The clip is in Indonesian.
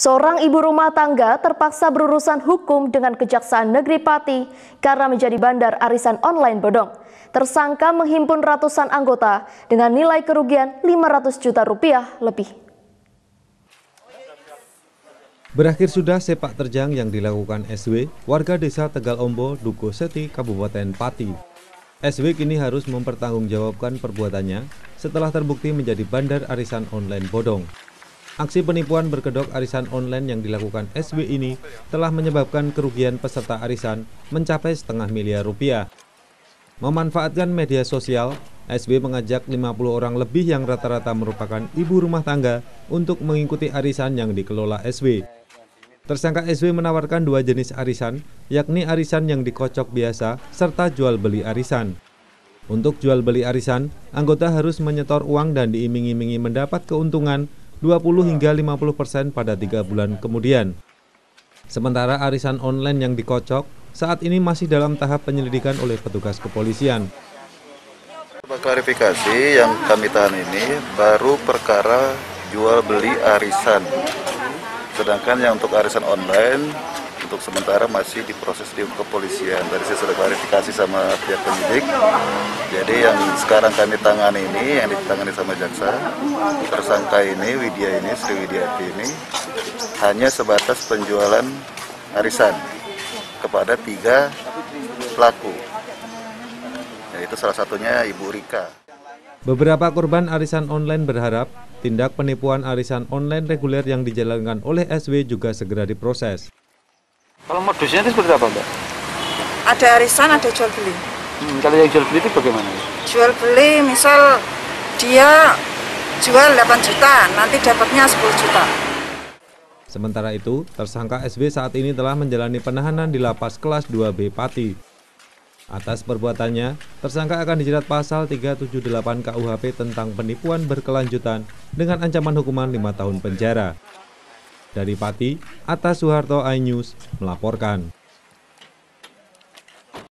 Seorang ibu rumah tangga terpaksa berurusan hukum dengan Kejaksaan Negeri Pati karena menjadi bandar arisan online bodong. Tersangka menghimpun ratusan anggota dengan nilai kerugian 500 juta rupiah lebih. Berakhir sudah sepak terjang yang dilakukan SW, warga desa Tegalombo, Dukoseti, Kabupaten Pati. SW kini harus mempertanggungjawabkan perbuatannya setelah terbukti menjadi bandar arisan online bodong. Aksi penipuan berkedok arisan online yang dilakukan SW ini telah menyebabkan kerugian peserta arisan mencapai Rp 0,5 miliar. Memanfaatkan media sosial, SW mengajak 50 orang lebih yang rata-rata merupakan ibu rumah tangga untuk mengikuti arisan yang dikelola SW. Tersangka SW menawarkan dua jenis arisan, yakni arisan yang dikocok biasa serta jual-beli arisan. Untuk jual-beli arisan, anggota harus menyetor uang dan diiming-imingi mendapat keuntungan 20 hingga 50% pada 3 bulan kemudian. Sementara arisan online yang dikocok saat ini masih dalam tahap penyelidikan oleh petugas kepolisian. Klarifikasi yang kami tahan ini baru perkara jual beli arisan. Sedangkan yang untuk arisan online untuk sementara masih diproses di kepolisian. Tadi saya sudah klarifikasi sama pihak penyidik. Jadi yang sekarang kami tangani ini, yang ditangani sama jaksa, tersangka ini, Widya ini, Sri Widyati ini, hanya sebatas penjualan arisan kepada 3 pelaku. Yaitu salah satunya Ibu Rika. Beberapa korban arisan online berharap tindak penipuan arisan online reguler yang dijalankan oleh SW juga segera diproses. Kalau modusnya itu seperti apa, Mbak? Ada arisan, ada jual beli. Kalau yang jual beli itu bagaimana? Jual beli, misal dia jual 8 juta, nanti dapatnya 10 juta. Sementara itu, tersangka SB saat ini telah menjalani penahanan di Lapas Kelas 2B Pati. Atas perbuatannya, tersangka akan dijerat pasal 378 KUHP tentang penipuan berkelanjutan dengan ancaman hukuman 5 tahun penjara. Dari Pati, Atas Soeharto iNews melaporkan.